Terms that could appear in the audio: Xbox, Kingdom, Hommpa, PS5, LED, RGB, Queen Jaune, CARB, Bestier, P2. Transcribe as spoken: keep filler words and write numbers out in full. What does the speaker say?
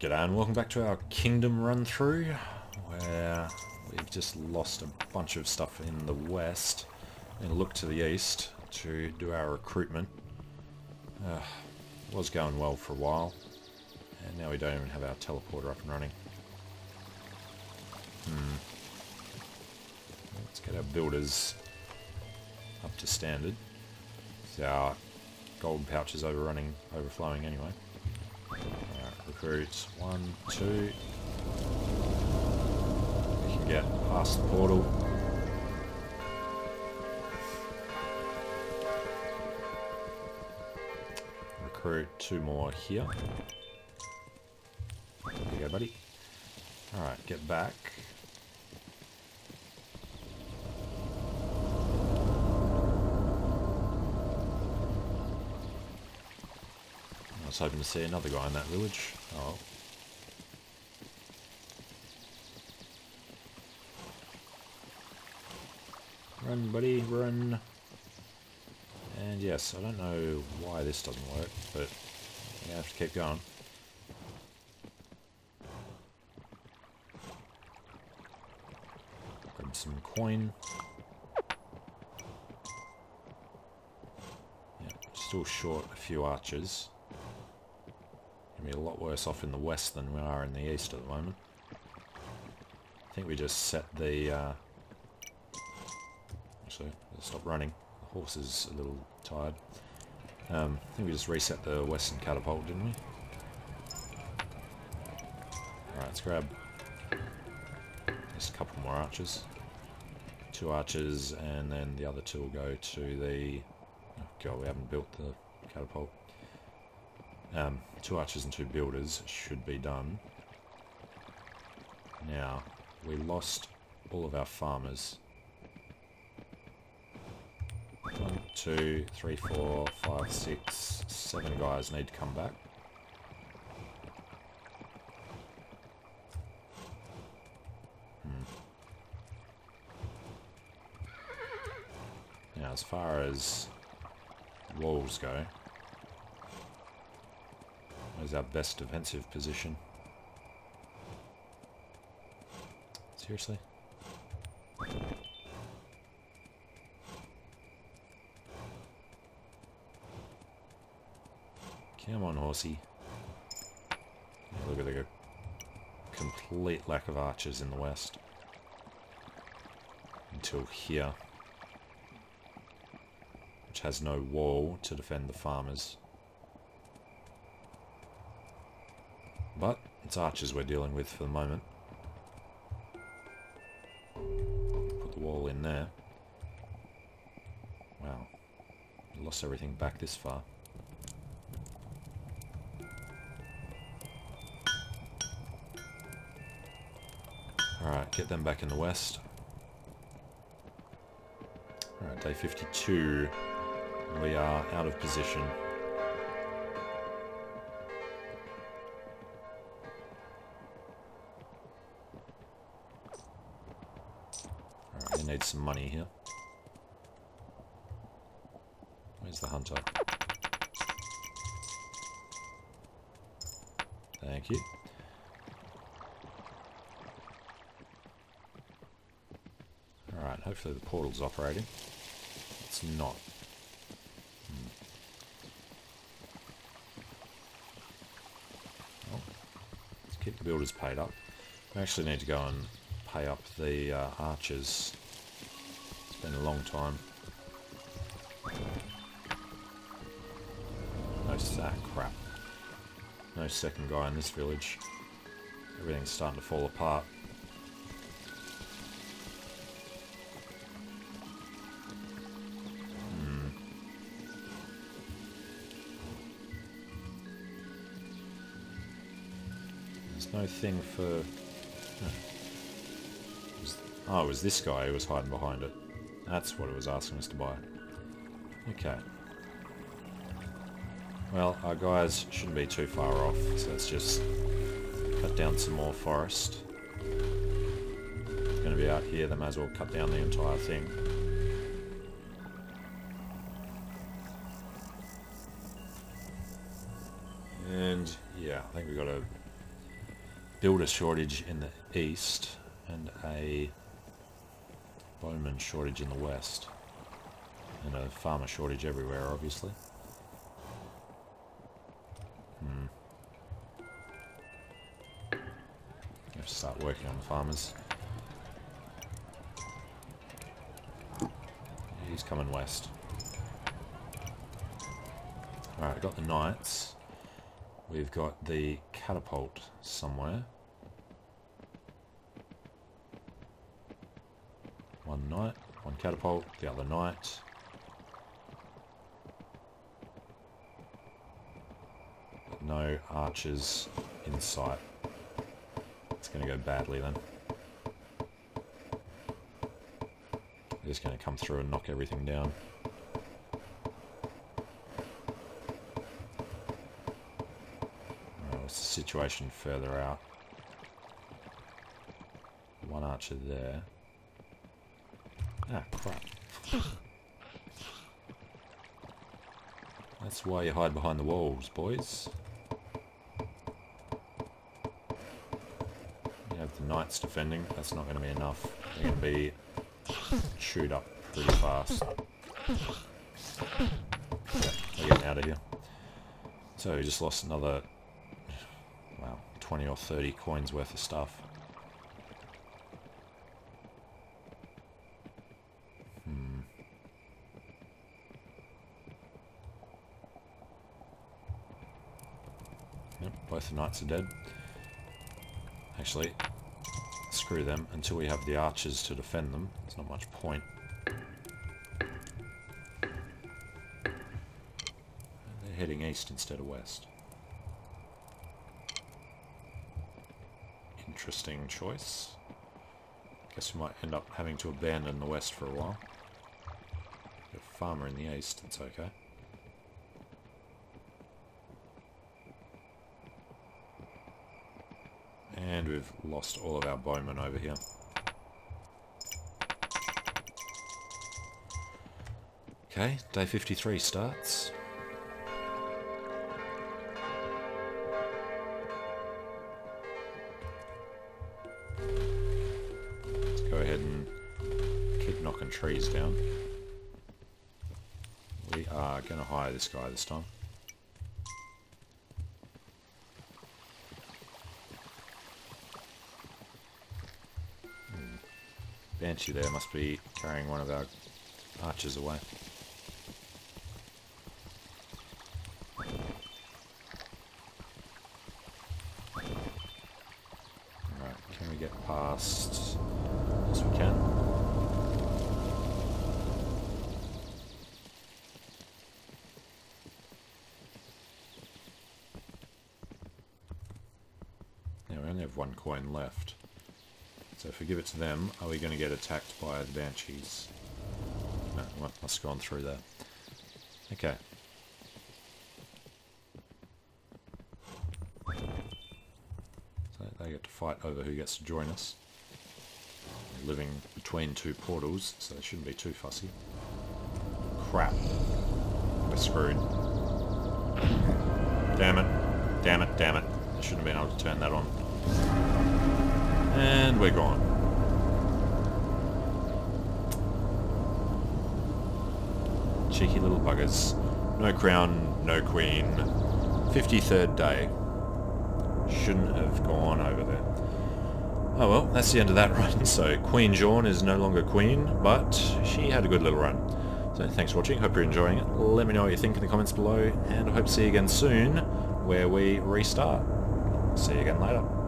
G'day and welcome back to our Kingdom run through, where we've just lost a bunch of stuff in the west and look to the east to do our recruitment. Uh, it was going well for a while, and now we don't even have our teleporter up and running. Hmm. Let's get our builders up to standard. So our golden pouch is overrunning, overflowing anyway. Recruits, one, two. We can get past the portal. Recruit two more here. There you go, buddy. Alright, get back. I was hoping to see another guy in that village. Oh. Run, buddy, run. And yes, I don't know why this doesn't work, but we have to keep going. Grab some coin. Yeah, still short a few archers. Be a lot worse off in the west than we are in the east at the moment. I think we just set the... Uh... Actually, let's stop running. The horse is a little tired. Um, I think we just reset the western catapult, didn't we? Alright, let's grab just a couple more archers. Two archers, and then the other two will go to the... Oh god, we haven't built the catapult. Um, two archers and two builders should be done. Now, we lost all of our farmers. One, two, three, four, five, six, seven guys need to come back. Hmm. Now, as far as walls go, is our best defensive position. Seriously? Come on, horsey. Yeah, look at the complete lack of archers in the west. Until here. Which has no wall to defend the farmers. But it's archers we're dealing with for the moment. Put the wall in there. Wow. Lost everything back this far. Alright, get them back in the west. Alright, day fifty-two. We are out of position. Need some money here. Where's the hunter? Thank you. Alright, hopefully the portal's operating. It's not. Hmm. Well, let's keep the builders paid up. We actually need to go and pay up the uh, archers. Been a long time. No sack, crap. No second guy in this village. Everything's starting to fall apart. Hmm. There's no thing for. No. It was... Oh, it was this guy who was hiding behind it. That's what it was asking us to buy. Okay. Well, our guys shouldn't be too far off, so let's just cut down some more forest. It's going to be out here, they may as well cut down the entire thing. And, yeah, I think we've got to build a shortage in the east and a bowman shortage in the west, and a farmer shortage everywhere, obviously. Hmm. I have to start working on the farmers. He's coming west. Alright, I've got the knights. We've got the catapult somewhere. One knight, one catapult, the other knight. No archers in sight. It's going to go badly then. They're just going to come through and knock everything down. What's the situation further out? One archer there. Ah, crap. That's why you hide behind the walls, boys. You have the knights defending. That's not going to be enough. They're going to be chewed up pretty fast. Okay, we're getting out of here. So we just lost another, wow, twenty or thirty coins worth of stuff. The knights are dead. Actually, screw them. Until we have the archers to defend them, there's not much point. They're heading east instead of west. Interesting choice. Guess we might end up having to abandon the west for a while. Got a farmer in the east, it's okay. And we've lost all of our bowmen over here. Okay, day fifty-three starts. Let's go ahead and keep knocking trees down. We are going to hire this guy this time. Banshee there must be carrying one of our archers away. Alright, can we get past? Yes, we can. Now we only have one coin left. So if we give it to them, are we going to get attacked by the banshees? No, well, must have gone through there. Okay. So they get to fight over who gets to join us. They're living between two portals, so they shouldn't be too fussy. Crap. We're screwed. Damn it. Damn it, damn it. I shouldn't have been able to turn that on. And we're gone. Cheeky little buggers. No crown, no queen. fifty-third day. Shouldn't have gone over there. Oh well, that's the end of that run. So Queen Jaune is no longer queen, but she had a good little run. So thanks for watching. Hope you're enjoying it. Let me know what you think in the comments below, and I hope to see you again soon where we restart. See you again later.